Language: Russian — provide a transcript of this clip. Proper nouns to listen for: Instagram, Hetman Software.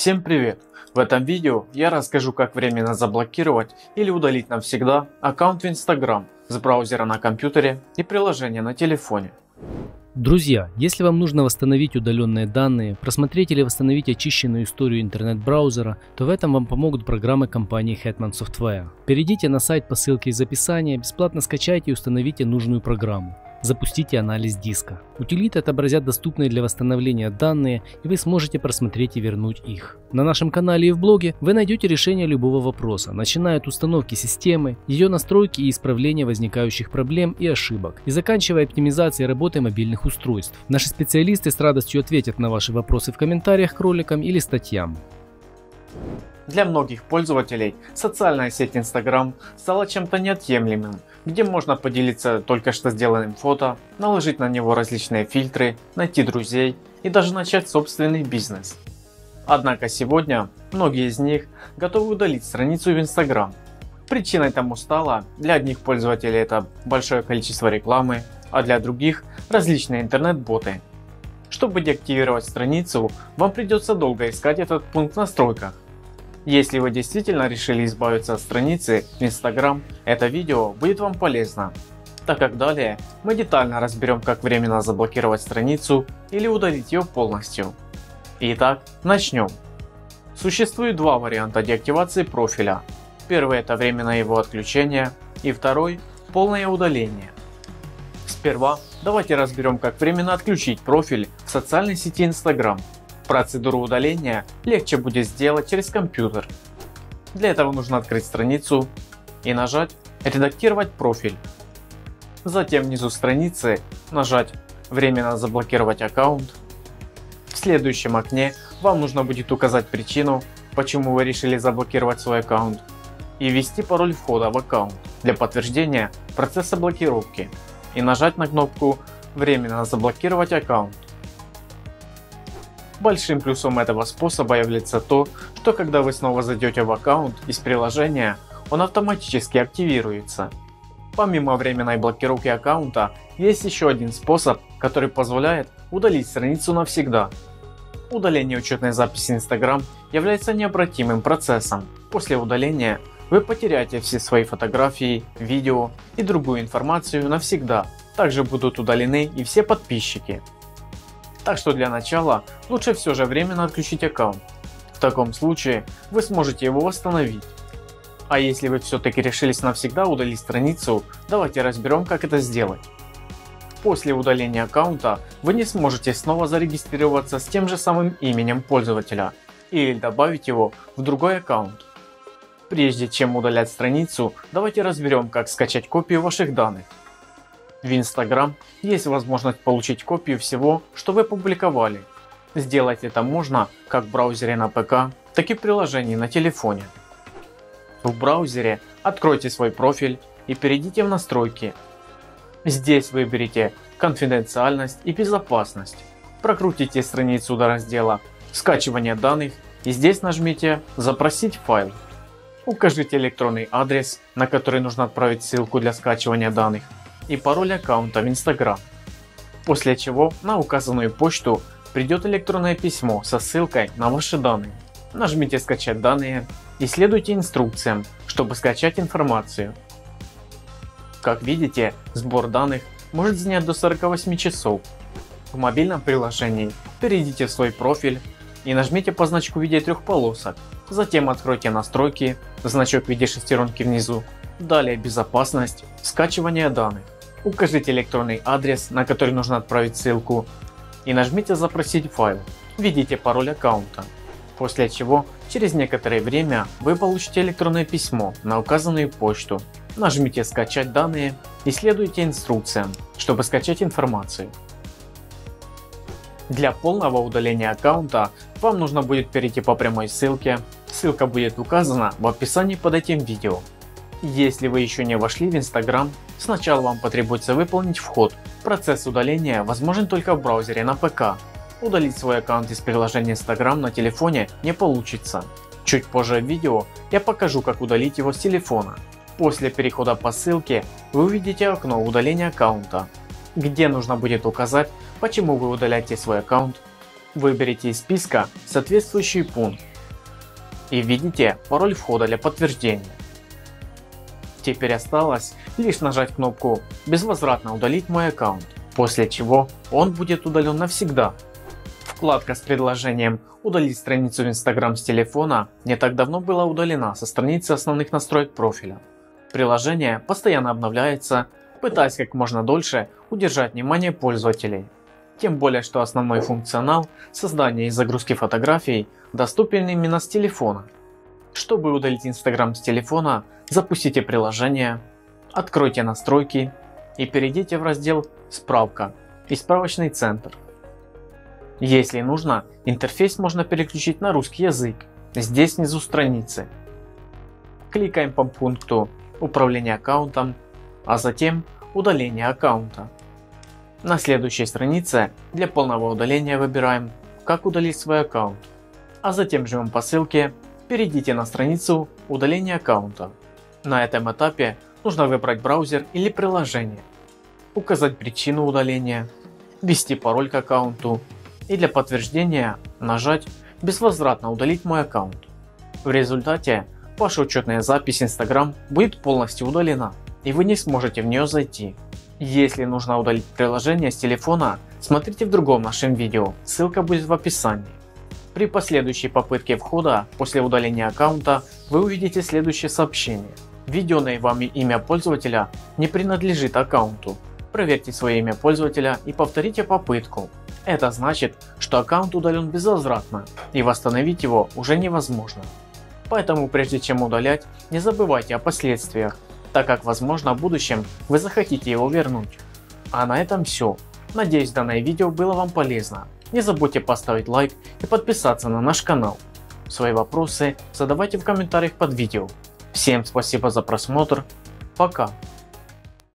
Всем привет! В этом видео я расскажу, как временно заблокировать или удалить навсегда аккаунт в Instagram с браузера на компьютере и приложения на телефоне. Друзья, если вам нужно восстановить удаленные данные, просмотреть или восстановить очищенную историю интернет-браузера, то в этом вам помогут программы компании Hetman Software. Перейдите на сайт по ссылке из описания, бесплатно скачайте и установите нужную программу. Запустите анализ диска. Утилиты отобразят доступные для восстановления данные, и вы сможете просмотреть и вернуть их. На нашем канале и в блоге вы найдете решение любого вопроса, начиная от установки системы, ее настройки и исправления возникающих проблем и ошибок, и заканчивая оптимизацией работы мобильных устройств. Наши специалисты с радостью ответят на ваши вопросы в комментариях к роликам или статьям. Для многих пользователей социальная сеть Instagram стала чем-то неотъемлемым, где можно поделиться только что сделанным фото, наложить на него различные фильтры, найти друзей и даже начать собственный бизнес. Однако сегодня многие из них готовы удалить страницу в Instagram. Причиной тому стало для одних пользователей это большое количество рекламы, а для других различные интернет-боты. Чтобы деактивировать страницу, вам придется долго искать этот пункт в настройках. Если вы действительно решили избавиться от страницы в Instagram, это видео будет вам полезно, так как далее мы детально разберем, как временно заблокировать страницу или удалить ее полностью. Итак, начнем. Существует два варианта деактивации профиля. Первый – это временное его отключение, и второй – полное удаление. Сперва давайте разберем, как временно отключить профиль в социальной сети Instagram. Процедуру удаления легче будет сделать через компьютер. Для этого нужно открыть страницу и нажать «Редактировать профиль». Затем внизу страницы нажать «Временно заблокировать аккаунт». В следующем окне вам нужно будет указать причину, почему вы решили заблокировать свой аккаунт, и ввести пароль входа в аккаунт для подтверждения процесса блокировки и нажать на кнопку «Временно заблокировать аккаунт». Большим плюсом этого способа является то, что когда вы снова зайдете в аккаунт из приложения, он автоматически активируется. Помимо временной блокировки аккаунта, есть еще один способ, который позволяет удалить страницу навсегда. Удаление учетной записи Instagram является необратимым процессом. После удаления вы потеряете все свои фотографии, видео и другую информацию навсегда. Также будут удалены и все подписчики. Так что для начала лучше все же временно отключить аккаунт. В таком случае вы сможете его восстановить. А если вы все-таки решились навсегда удалить страницу, давайте разберем, как это сделать. После удаления аккаунта вы не сможете снова зарегистрироваться с тем же самым именем пользователя или добавить его в другой аккаунт. Прежде чем удалять страницу, давайте разберем, как скачать копию ваших данных. В Instagram есть возможность получить копию всего, что вы публиковали. Сделать это можно как в браузере на ПК, так и в приложении на телефоне. В браузере откройте свой профиль и перейдите в настройки. Здесь выберите конфиденциальность и безопасность. Прокрутите страницу до раздела «Скачивание данных» и здесь нажмите «Запросить файл». Укажите электронный адрес, на который нужно отправить ссылку для скачивания данных, и пароль аккаунта в Instagram, после чего на указанную почту придет электронное письмо со ссылкой на ваши данные. Нажмите «Скачать данные» и следуйте инструкциям, чтобы скачать информацию. Как видите, сбор данных может занять до 48 часов. В мобильном приложении перейдите в свой профиль и нажмите по значку в виде трех полосок, затем откройте настройки, значок в виде шестеренки внизу, далее безопасность, скачивание данных. Укажите электронный адрес, на который нужно отправить ссылку, и нажмите «Запросить файл». Введите пароль аккаунта, после чего через некоторое время вы получите электронное письмо на указанную почту. Нажмите «Скачать данные» и следуйте инструкциям, чтобы скачать информацию. Для полного удаления аккаунта вам нужно будет перейти по прямой ссылке, ссылка будет указана в описании под этим видео. Если вы еще не вошли в Instagram, сначала вам потребуется выполнить вход. Процесс удаления возможен только в браузере на ПК. Удалить свой аккаунт из приложения Instagram на телефоне не получится. Чуть позже в видео я покажу, как удалить его с телефона. После перехода по ссылке вы увидите окно удаления аккаунта, где нужно будет указать, почему вы удаляете свой аккаунт. Выберите из списка соответствующий пункт и введите пароль входа для подтверждения. Теперь осталось лишь нажать кнопку «Безвозвратно удалить мой аккаунт», после чего он будет удален навсегда. Вкладка с предложением «Удалить страницу в Instagram с телефона» не так давно была удалена со страницы основных настроек профиля. Приложение постоянно обновляется, пытаясь как можно дольше удержать внимание пользователей. Тем более, что основной функционал создания и загрузки фотографий доступен именно с телефона. Чтобы удалить Instagram с телефона, запустите приложение, откройте настройки и перейдите в раздел «Справка» и «Справочный центр». Если нужно, интерфейс можно переключить на русский язык, здесь внизу страницы. Кликаем по пункту «Управление аккаунтом», а затем «Удаление аккаунта». На следующей странице для полного удаления выбираем «Как удалить свой аккаунт», а затем жмем по ссылке «Перейдите на страницу удаления аккаунта». На этом этапе нужно выбрать браузер или приложение, указать причину удаления, ввести пароль к аккаунту и для подтверждения нажать «Безвозвратно удалить мой аккаунт». В результате ваша учетная запись Instagram будет полностью удалена, и вы не сможете в нее зайти. Если нужно удалить приложение с телефона, смотрите в другом нашем видео, ссылка будет в описании. При последующей попытке входа после удаления аккаунта вы увидите следующее сообщение. Введенное вами имя пользователя не принадлежит аккаунту. Проверьте свое имя пользователя и повторите попытку. Это значит, что аккаунт удален безвозвратно и восстановить его уже невозможно. Поэтому прежде чем удалять, не забывайте о последствиях, так как возможно в будущем вы захотите его вернуть. А на этом все. Надеюсь, данное видео было вам полезно. Не забудьте поставить лайк и подписаться на наш канал. Свои вопросы задавайте в комментариях под видео. Всем спасибо за просмотр. Пока.